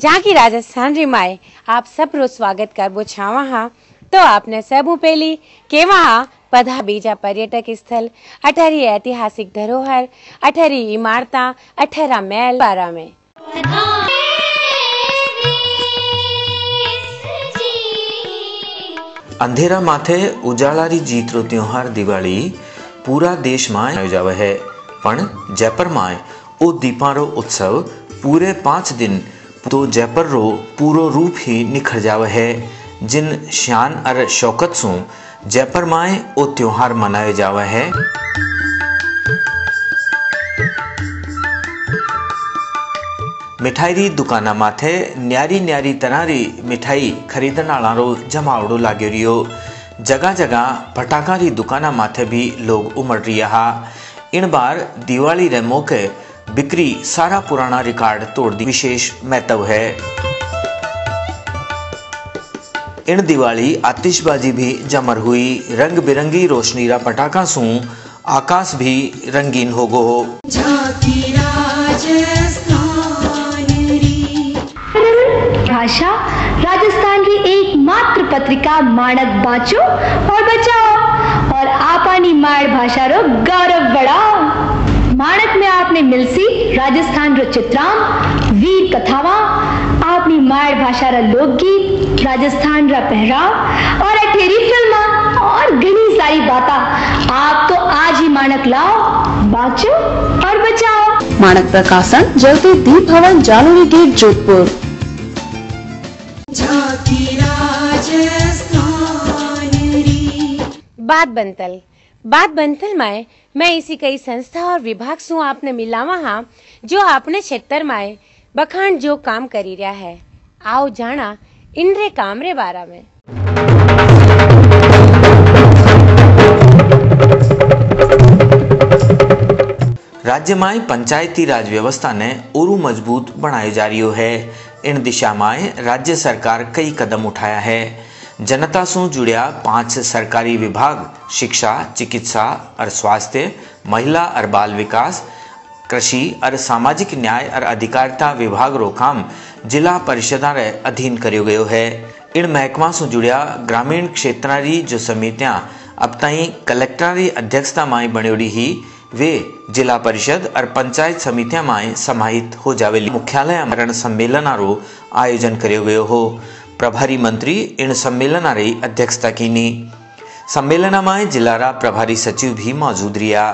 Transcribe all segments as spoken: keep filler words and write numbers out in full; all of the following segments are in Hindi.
जहाँ की राजस्थान री माए आप सब रो स्वागत करबो छावा हाँ। तो आपने सबू पेली के वहाँ पधा बीजा पर्यटक स्थल अठरी ऐतिहासिक धरोहर अठरी इमारता अठरा महल बारा में अंधेरा माथे उजाला री जीत रो त्योहार दिवाली पूरा देश में योजावे है, पण जयपुर में ओ दीपारो उत्सव पूरे पांच दिन तो जयपुर रो पूरो रूप ही निखर जावे है। जिन शान और शौकत सु जयपुर माए ओ त्योहार मनाए जावे है। मिठाई री दुकाना माथे न्यारी न्यारी तरह री मिठाई खरीदन वाला रो जमावड़ो लाग्यो रियो। जगह जगह फटाका री दुकाना माथे भी लोग उमड़ रिया हा। इन बार दिवाली रे मौके बिक्री सारा पुराना रिकॉर्ड तोड़ दी विशेष महत्व है। इन दिवाली आतिशबाजी भी जमर हुई। रंग बिरंगी रोशनी रा पटाखा सू आकाश भी रंगीन हो गो। भाषा राजस्थान की एकमात्र पत्रिका माणक बाँचो और बचाओ और आपानी माड़ भाषा रो गौरव बढ़ाओ। माणक में आपने मिलसी राजस्थान रो चित्रांग वीर कथावा आपनी माड़ भाषा रा लोकगीत राजस्थान रा पहराव और अठेरी फिल्मा और घनी सारी बातें आप तो आज ही माणक लाओ बाँचो और बचाओ। माणक प्रकाशन जयपुर दीप भवन जालोरी गेट जोधपुर। बात बनतल बात बनतल माए मैं इसी कई संस्था और विभाग सू आपने मिलावा हाँ जो आपने क्षेत्र माए बखान जो काम करी रहा है। आओ जाना इनरे काम रे बारा में। राज्य माए पंचायती राज व्यवस्था ने और मजबूत बनाए जा रही है। इन दिशा माए राज्य सरकार कई कदम उठाया है। जनता से जुड़िया पांच सरकारी विभाग शिक्षा चिकित्सा और स्वास्थ्य महिला और बाल विकास कृषि और सामाजिक न्याय और अधिकारिता विभाग रो काम जिला परिषदा रे अधीन करो गयो है। इन महकमा से जुड़िया ग्रामीण क्षेत्र री जो समितियां अब तई कलेक्टर री अध्यक्षता में बण्योड़ी ही वे जिला परिषद और पंचायत समितियां में समाहित हो जावेली। मुख्यालय मरण सम्मेलन रो आयोजन करो गयो हो। प्रभारी मंत्री इन सम्मेलन री अध्यक्षता कीनी। सम्मेलन में जिला रा प्रभारी सचिव भी मौजूद रिया।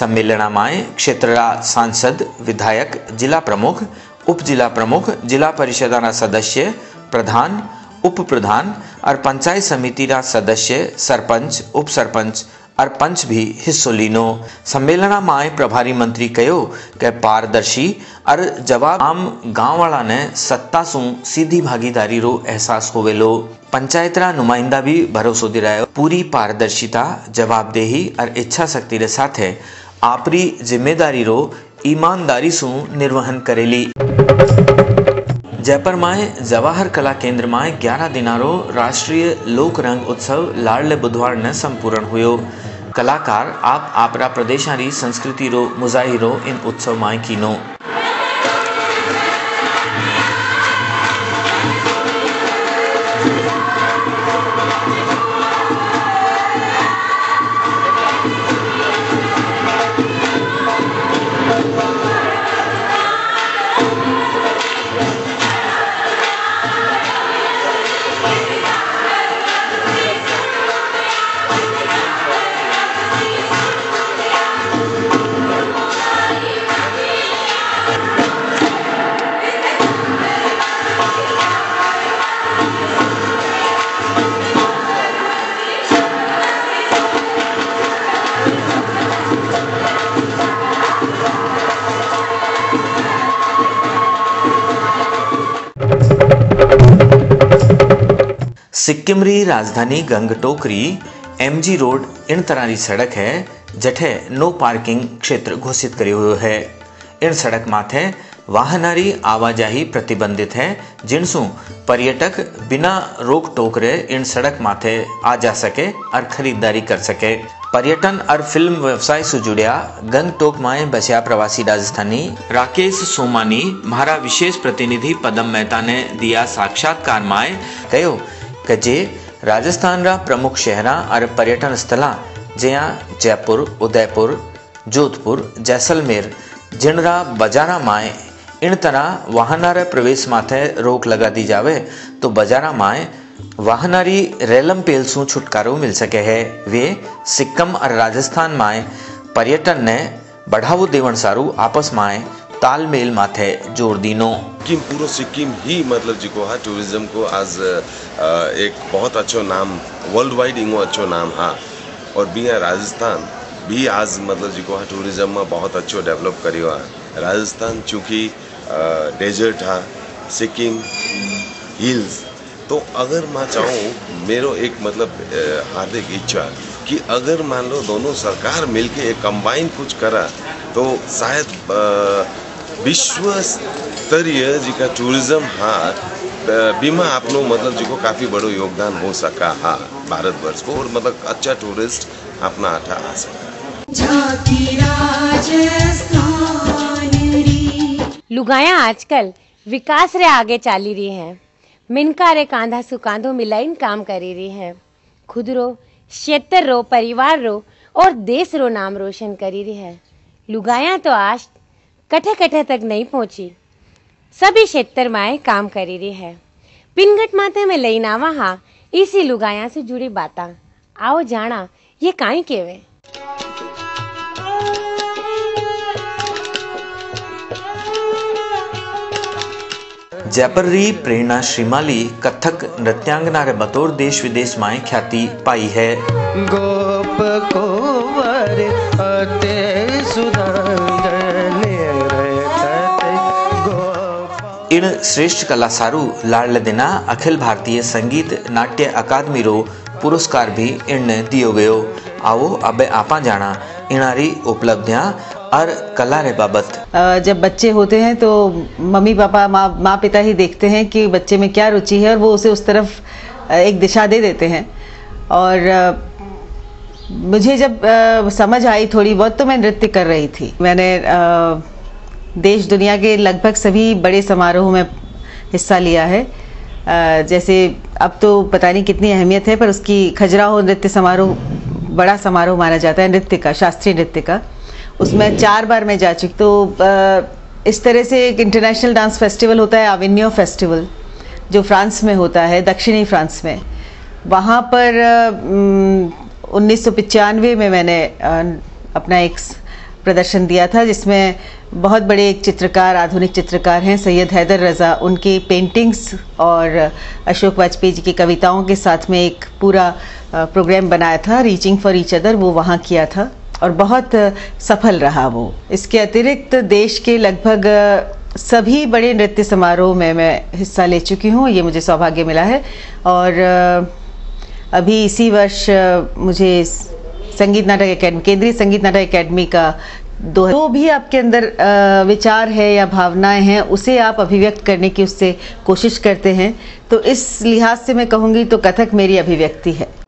सम्मेलन में क्षेत्र रा सांसद विधायक जिला प्रमुख उप जिला प्रमुख जिला परिषद रा सदस्य प्रधान उप प्रधान और पंचायत समिति रा सदस्य सरपंच उप सरपंच और पंच भी हिस्सो लीनो। सम्मेलन में प्रभारी मंत्री कहो के पारदर्शी और जवाब आम गाँव वाला ने सत्ता सू सीधी भागीदारी रो एहसास होवेलो। पंचायत रा नुमाइंदा भी भरोसो दिलायो पूरी पारदर्शिता जवाबदेही और इच्छा शक्ति रे साथ आपरी जिम्मेदारी रो ईमानदारी सू निर्वहन करेली। जयपुर में जवाहर कला केंद्र में ग्यारह दिनारो राष्ट्रीय लोक रंग उत्सव लाडले बुधवार ने संपूर्ण हुयो। कलाकार आप आपरा प्रदेशारी संस्कृति रो मुजाहिरो इन उत्सव में कीनो। सिक्किम री राजधानी गंगटोक री एम जी रोड इन तरह री सड़क है जठे नो पार्किंग क्षेत्र घोषित करो है। इन सड़क माथे वाहनारी आवाजाही प्रतिबंधित है, जिनसू पर्यटक बिना रोक टोक रे इन सड़क माथे आ जा सके और खरीदारी कर सके। पर्यटन और फिल्म व्यवसाय से जुड़िया गंगटोक में बसिया प्रवासी राजस्थानी राकेश सोमानी म्हारा विशेष प्रतिनिधि पदम मेहता ने दिया साक्षात्कार में कहो कि जे राजस्थान रा प्रमुख शहरा और पर्यटन स्थला जया जयपुर, उदयपुर, जोधपुर, जैसलमेर जिनरा बाजारा में इन तरह वाहनारे प्रवेश माथे रोक लगा दी जावे तो बाजारा में वाहनारी रेलम पेल सू छुटकारो मिल सके है। वे सिक्किम और राजस्थान में पर्यटन ने बढ़ावो देवन सारू आपस में तालमेल माथे जोर दीनो। सिक्किम पूरा सिक्किम ही मतलब जी को हाँ टूरिज्म को आज एक बहुत अच्छो नाम वर्ल्ड वाइड इंगो अच्छो नाम हाँ और बिना राजस्थान भी आज मतलब जी को हाँ टूरिज्म में बहुत अच्छो डेवलप करियो है। राजस्थान चूँकि डेजर्ट हाँ, सिक्किम हिल्स, तो अगर मैं चाहूँ मेरो एक मतलब हार्दिक इच्छा कि अगर मान लो दोनों सरकार मिलके एक कंबाइन कुछ करा तो शायद विश्व स्तरीय जी का टूरिज्म हाँ बीमा आप लोग मतलब जी को काफ़ी बड़ो योगदान हो सका हा भारतवर्ष को और मतलब अच्छा टूरिस्ट अपना आठा आ सका। लुगाया आजकल विकास रे आगे चाली रही है, मिनका रे कांधा सु कांधो मिलाइन काम करी रही है, खुद रो क्षेत्र रो परिवार रो और देश रो नाम रोशन करी रही है। लुगाया तो आज कठे कठे तक नहीं पहुंची, सभी क्षेत्र में काम करी रही है। पिनगट माथे में लेन आवा हा इसी लुगाया से जुड़ी बाता आओ जाना ये काई केवे। जयपरी प्रेरणा श्रीमाली कथक नृत्यांगना रे बतौर देश विदेश में ख्याति पाई है। गोप कोवर अते गोप। इन श्रेष्ठ कला सारू लाल दिना अखिल भारतीय संगीत नाट्य अकादमी रो पुरस्कार भी इन दियो गयो। आओ अबे आपा जाना इनारी उपलब्धियां और कला रे बाबत। जब बच्चे होते हैं तो मम्मी पापा माँ माँ पिता ही देखते हैं कि बच्चे में क्या रुचि है और वो उसे उस तरफ एक दिशा दे देते हैं। और मुझे जब समझ आई थोड़ी बहुत तो मैं नृत्य कर रही थी। मैंने देश दुनिया के लगभग सभी बड़े समारोह में हिस्सा लिया है, जैसे अब तो पता नहीं कितनी अहमियत है पर उसकी खजुराहो नृत्य समारोह बड़ा समारोह माना जाता है नृत्य का, शास्त्रीय नृत्य का, उसमें चार बार मैं जा चुकी। तो इस तरह से एक इंटरनेशनल डांस फेस्टिवल होता है अविन्यो फेस्टिवल जो फ्रांस में होता है, दक्षिणी फ्रांस में। वहाँ पर उन्नीस सौ पचानवे में मैंने अपना एक प्रदर्शन दिया था जिसमें बहुत बड़े एक चित्रकार, आधुनिक चित्रकार हैं सैयद हैदर रज़ा, उनकी पेंटिंग्स और अशोक वाजपेयी जी की कविताओं के साथ में एक पूरा प्रोग्राम बनाया था रीचिंग फॉर ईच अदर, वो वहाँ किया था और बहुत सफल रहा वो। इसके अतिरिक्त देश के लगभग सभी बड़े नृत्य समारोह में मैं हिस्सा ले चुकी हूँ, ये मुझे सौभाग्य मिला है। और अभी इसी वर्ष मुझे संगीत नाटक अकेडमी, केंद्रीय संगीत नाटक अकेडमी का दो जो भी आपके अंदर विचार है या भावनाएं हैं उसे आप अभिव्यक्त करने की उससे कोशिश करते हैं, तो इस लिहाज से मैं कहूँगी तो कथक मेरी अभिव्यक्ति है।